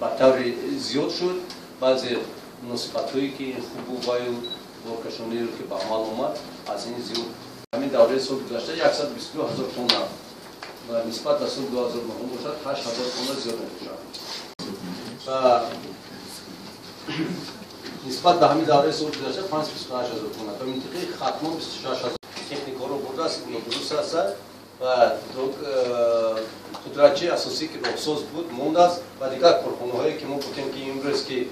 به طور زیاد شد. بعضی مناسبت‌هایی که خوب و بارکشانی رو که به عمل اومد از این زیاد. همین دوره سال گذشته ۱۲۲ هزار تن و نسبت به سال ۲۰۰۹ باشد ۸ هزار تن زیاد می‌شود. و نسبت به همین دوره سال گذشته ۵۶ هزار تن. در منطقه ختمان ۲۶ هزار تکنیک‌ها رو برده است درست است و قدرت‌های اساسی که راهساز بود مونده است و دیگر کارخانه‌هایی که ما گفتیم که امروز که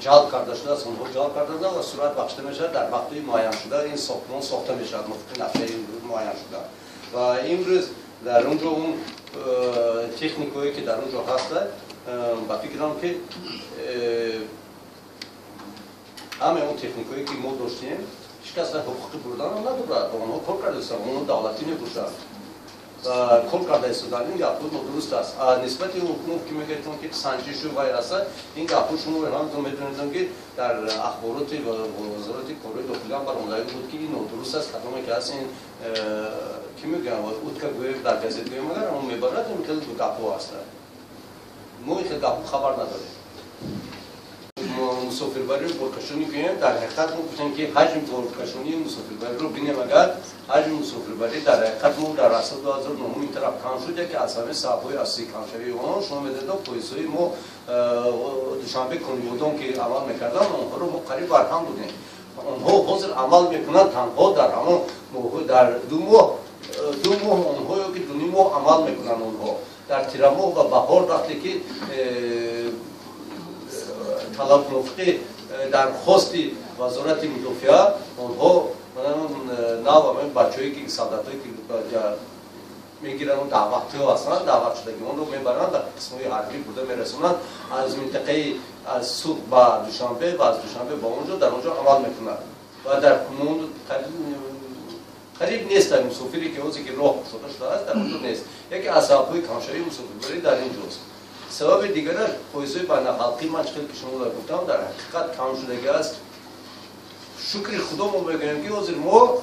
جلب کرده شده است اونها جلب کرده و صورت بخشیده می‌شود در وقتی معین شده این ساختمان ساخته می‌شود وقتی نقشه معین شده و امروز در اونجا اون تکنیک‌هایی که در اونجا هست با فکرم که همه اون تکنیک‌هایی که ما داشتیم شکست حقوقی بردن هم ندارد و اونها کار کرده است اونها دولتی نبودند کار کرده است در این گفتگو درست است نسبت به حکومت که میگه که سنجش و غیر است این گفتگو شما هم میدونید که در اخبارات و وزارت کار داخلی هم برآمده بود که این نادرست است کدام که از این کی میگن اوت که گوی در گزت گوی مگر اون میبرد مثل دو گپو است ما این گپو خبر نداریم مسافربری رو بارکشونی کنیم در حقیقت ما گفتیم که حجم بارکشونی مسافربری رو بینیم اگر حجم مسافربری در حقیقت ما در اصل 2009 این طرف کم شده که از همه صحبای اصلی کم شده اونها شما میدادم پویسایی ما دوشنبه کنیودان که عمل میکردن اونها رو ما قریب برهم بودیم اونها حاضر عمل میکنند تنها در همان در دو ماه اونها که دونی ماه عمل میکنند اونها در تیر ماه و بهار وقتی که طلب نفقی در خواست وزارت مدافعه اونها نوامن بچه‌ای که صداتایی که میگیرن اون دعوت ها هستند دعوت شده که اون رو میبرن در قسمای حربی برده میرسونن از منطقه از سوق به دوشنبه و از دوشنبه به اونجا در اونجا عمل میکنن و در کنون قریب نیست در مسافری که اوزی که راه خصوصا شده است در اونجا نیست یکی از حقوی کامشایی مسافربری در اینجاست سبب دیگرش پویسای بنا خلقی من چقدر که شما را گفتم در حقیقت کم شدگی است شکر خدا ما بگیم که حاضر ما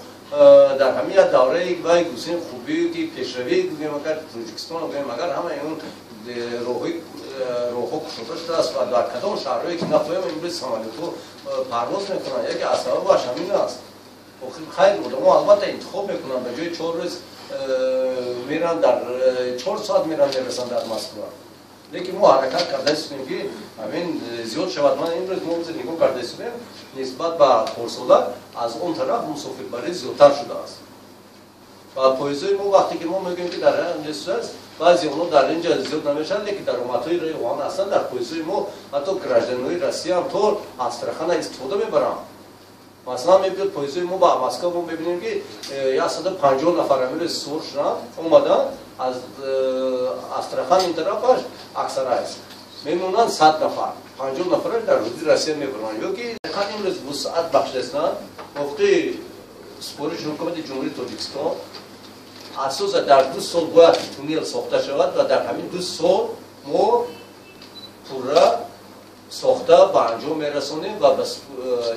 در همین دوره و گزین خوبی که پیشروی بودیم اگر تاجیکستان بگیم اگر همه اون روحو کشوده شده است و در کدام شهرهایی که نفهمیم امروز سمالیتو پرواز میکنن یکی از سبب باش همین است خیر بوده ما البته انتخاب میکنن به جای ۴ روز میرن در ۴ ساعت میرن میرسن در مسکو لیکن ما حرکت کرده استیم که همین زیاد شود من این روز موضوع نگاه کرده استیم نسبت به پرسولا از اون طرف مسافربری زیادتر شده است و پویزای ما وقتی که ما میگیم که در این جسد است بعضی اونو در اینجا زیاد نمیشن لیکن در امتهای ریوان هستن در پویزای ما حتی گراجانهای روسیه هم طور استرخان استفاده میبرن مثلا میبینید پویزای ما به مسکو ما میبینیم که ۱۵۰ نفر امروز سور شدن اومدن از استرخان این طرفش اکثر است میمونن ۱۰۰ نفر ۵۰ نفر در روزی روسیه میبرن یا که حقیقت امروز وسعت بخشیده است وقتی سپورش حکومت جمهوری تاجیکستان اساسا در ۲ سال باید تونل ساخته شود و در همین ۲ سال ما پورا ساخته به انجام میرسونیم و به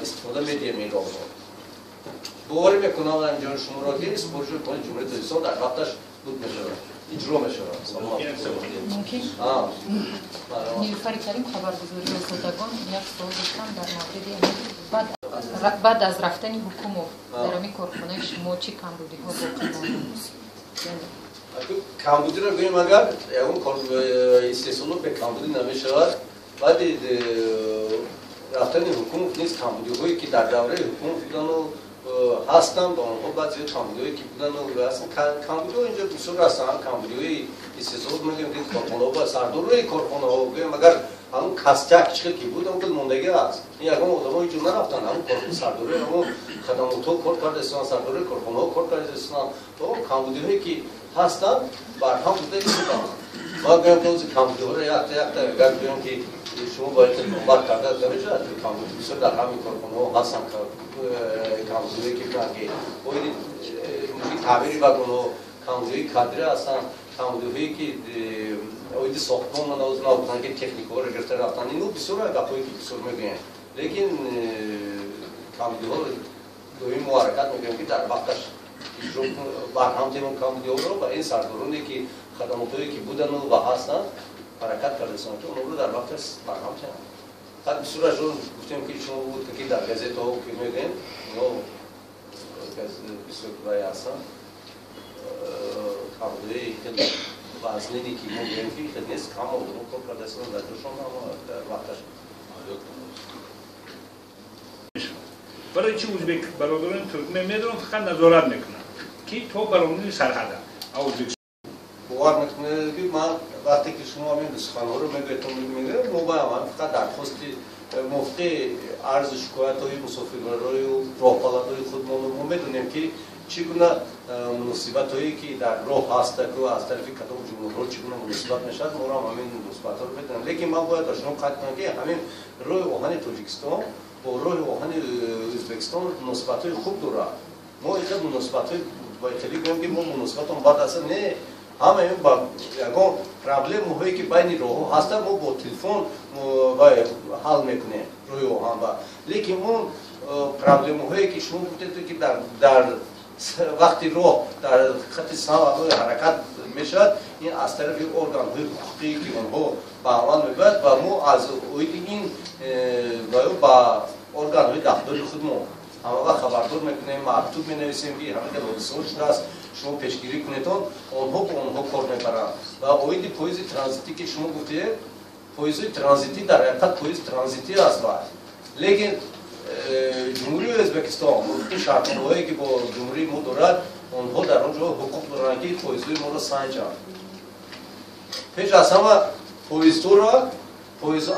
استفاده میدیم این راه را باور میکنم انجام شما را که سپورش حکومت جمهوری تاجیکستان در وقتش بود میشود اجرا میشود نیلوفر کریم خبرگزاری سوداگان یک سوال داشتم در مورد بعد از رفتن حکومت در همین کارخانه شما چی کمبودی‌ها کمبودی را بگیم اگر اون استثنا به کمبودی نمیشود بعد رفتن حکومت نیست کمبودی‌هایی که در دوره حکومت بودن و هستم با اونها بعد زیر کامبودیایی که بودن و هستم کامبودیو اینجا بسیار هستن هم کامبودیوی استثاب میگیم که کارخانه ها با سردار روی کارخانه ها بگیم اگر همون کستک چکل که بود همون موندگی هست این اگر آدم ها اینجور نرفتن همون کارخانه سردار روی همون خدمات ها کار کرده استان سردار روی کارخانه ها کار کرده استان با اون کامبودیوهایی که هستن برهم بوده ما بگم که اوز کامبودیوها را یک تا بگم که شما باید نوبت کرده از درجه از کامبودی بسیار در همین کارخانه ها هستن کامزوری که بگه باید تعبیری بگنو کامزوری کادره هستن کامزوری که اوید ساختمان من اوز نابودن که تکنیک ها را گرفته رفتن اینو بسیار گپایی که بسیار میگن لیکن کامزوری ها دویم محرکت میگن که در وقتش برهم تیمون کامزوری ها را و این سردارانی که خدمات هایی که بودن و هستن حرکت کرده سنت اون رو در وقت برنامه کردن. بعد بسیار جون گفتیم که چون بود که در گزیت‌ها و فیلم دیدیم نو بسیار برای اصلا کاملی که واسه نیکی ممکن فیلم خیلی نیست کامو رو کار کرده سنت در دوشون اما در وقتش. برای چی اوزبک برادران ترکمن میدونم خود نظارت میکنن کی تو برادرانی سرحده اوزبک باور میکنه که من وقتی که شما همین دوستخانه رو میگویتون میگه موبایل من فقط درخواست مفتی عرض شکایت های مسافرهای و راهپلات های خودمون رو میدونیم که چگونه مناسبت هایی که در راه هست که از طرف کدام جمهور چگونه مناسبت میشه ما رو همین مثبت ها رو بدونیم لیکن من باید با شما قطع کنم که همین روح آهن تاجیکستان با روح آهن ازبکستان مناسبت های خوب داره ما اینجا مناسبت های باید بگم که ما مناسبت هم بد اصلا نه همه این با یکان پرابلم هایی که بین روح هست ما با تلفن حل میکنیم روح آهن با لیکن اون پرابلم هایی که شما گفتید که در وقتی رو در خط سمت حرکت میشد این از طرف ارگان های حقوقی که اونها به عمل میبرد و ما از این با ارگان های دفتری خودمون همه وقت خبردار میکنیم مکتوب مینویسیم که همه حادثه شده است شما پیشگیری کنیدتون اونها به اونها کار میبرند و اوید پویز ترانزیتی که شما گفتید پویز ترانزیتی در حقیقت پویز ترانزیتی است لیکن جمهوری ازبکستان و شرط‌هایی که با جمهوری ما دارد اونها در اونجا حقوق دارند که پویزهای ما را سنجند پیش از همه پویزها را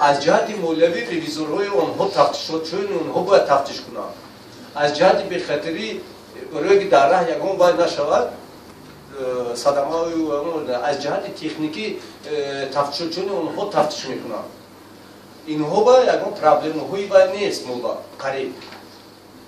از جهت مولوی ریویزورهای اونها تفتیش شد چون اونها باید تفتیش کنند از جهت به خطری برای که در راه یگان باید نشود صدمه از جهت تکنیکی تفتیش شد چون اونها تفتیش میکنند اینها با یکان پرابلم هایی باید نیست مولا قریب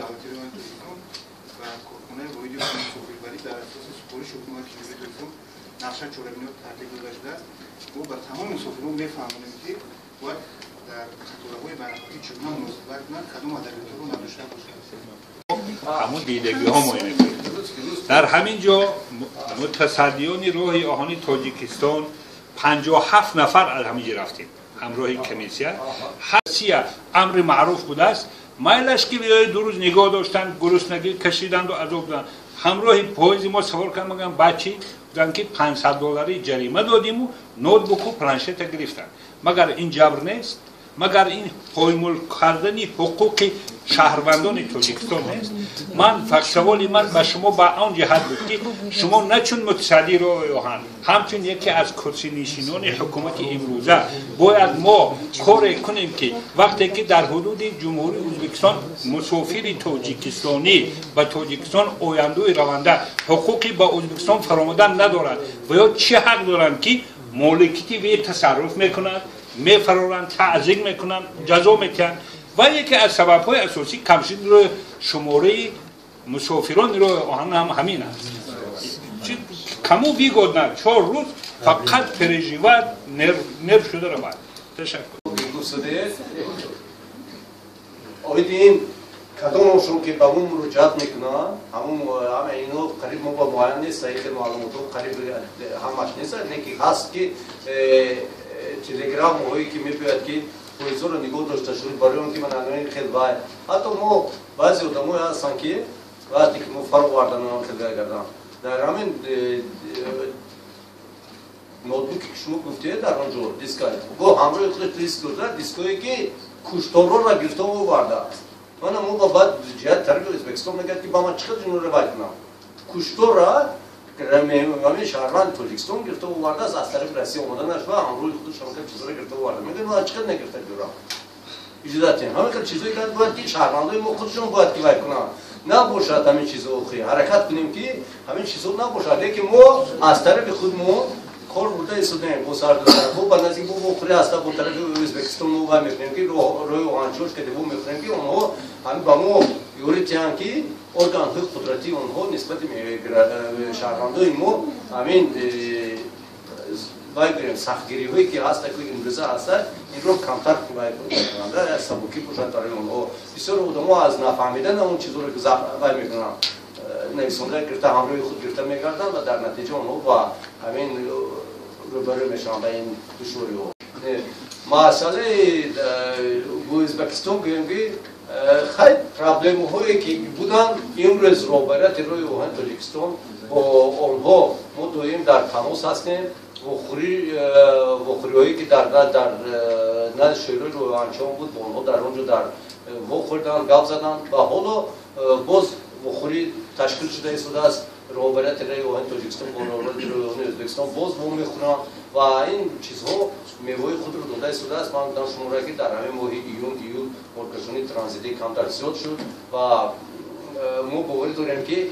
دعوتی رو انتویتون و کارخانه باید مسافربری در اساس سپارش حکومت کیلوی دویتون نقشه چهارمینات ترتیب گذاشته است و به تمام مسافرون بفهمونیم که باید در قطاره‌های بین‌المللی چگونه مناسبت کنند کدام ادبیات رو نداشته باشند همون بیدگی‌ها مهم بود در همین جا متصدیان روحی آهانی تاجیکستان 57 نفر از همینجا رفتیم همراه کمیسیون هر امر معروف بوده است مایلش که بیای دو روز نگاه داشتن گرسنگی کشیدند و عذاب دادن همراه پاییز ما سوار کردن میگن بچی گفتن که $500 جریمه دادیم و نوت بوک و پلانشت گرفتن مگر این جبر نیست مگر این پایمال کردن حقوق شهروندان تاجیکستان نیست من فقط سوالی من به شما به آن جهت بود که شما نه چون متصدی روحی آهن همچون یکی از کرسی نشینان حکومت امروزه باید ما کار کنیم که وقتی که در حدود جمهوری ازبکستان مسافر تاجیکستانی به تاجیکستان آینده رونده حقوقی به ازبکستان فرامدن ندارد و یا چه حق دارند که مالکیتی وی تصرف میکنند میفرورند تعذیق میکنند جزا میکنند و یکی از سببهای اساسی کمشید رو شماره مسافران رو آهن هم همین است کمو بیگود نه 4 روز فقط پریجیوات نرف شده رو باید تشکر آیدین کدومشون که به اون مراجعت میکنن همه اینو قریب ما با معاین نیست این معلومات قریب همش نیست لیکن هست که تلگرام هایی که میپیاد که پویزو رو نگاه داشته شد برای اون که من الان خیلی باید حتی ما بعضی آدمای هستن که وقتی که ما فرق واردن اون خیلی کردم در همین نوتبوکی که شما گفتید در اونجا دیسکای با همراه خود دیسک داشت دیسکایی که کشتارو را گرفتم و وارده من اون با بعد جهت تربیت ازبکستان میگه که با من چقدر اینو رو باید کنم کشتار را همین شهروند تاجیکستان گرفته و وارده از طرف روسیه اومده نشد و امروز خود شرکت چیزایی گرفته و وارده میگن ما چقدر نگرفته جورا اجازه همین که چیزایی که باید که شهروندای ما خودشون باید کیفای کنن نباشد همین چیزا حرکت کنیم که همین چیزا نباشد که ما از طرف خودمون کار بوده است نه مسافر دارم. و بعد از این بو خلی است بو طرف اوزبکستان و ما می‌خوایم که روی آنچوش که دو می‌خوایم که آنها همی با ما یوریتیان که ارگان های قدرتی آنها نسبت به شهروندان ما همین باید سختگیری هایی که هست که امروزه هست این رو کمتر باید کنند. از سبکی پوشان دارن آنها. بسیار آدم‌ها از نفهمیدن اون چیزی رو که ضعف می‌کنن. نویسنده گرفته همروی خود گرفته میگردن و در نتیجه اونها و همین روبرو میشن به این دشواری ها. مسئله اوزبکستان گویم که خیلی پرابلم هایی که بودن امروز رهبریت روحی اوهانی تاجیکستان با آنها ما دویم در تماس هستیم و خوری هایی که در نه شیرو رو انجام بود با آنها در اونجا در و خوردن گپ زدن و حالا باز بخوری تشکیل شده است رهبریت روحی اوهانی تاجیکستان با رهبریت روحی اوهانی ازبکستان باز هم میخورن و این چیزها میوه خود رو داده است. من گفتم شما را که در همین ماه ایون مرکزونی ترانزیتی کمتر زیاد شد و ما باور داریم که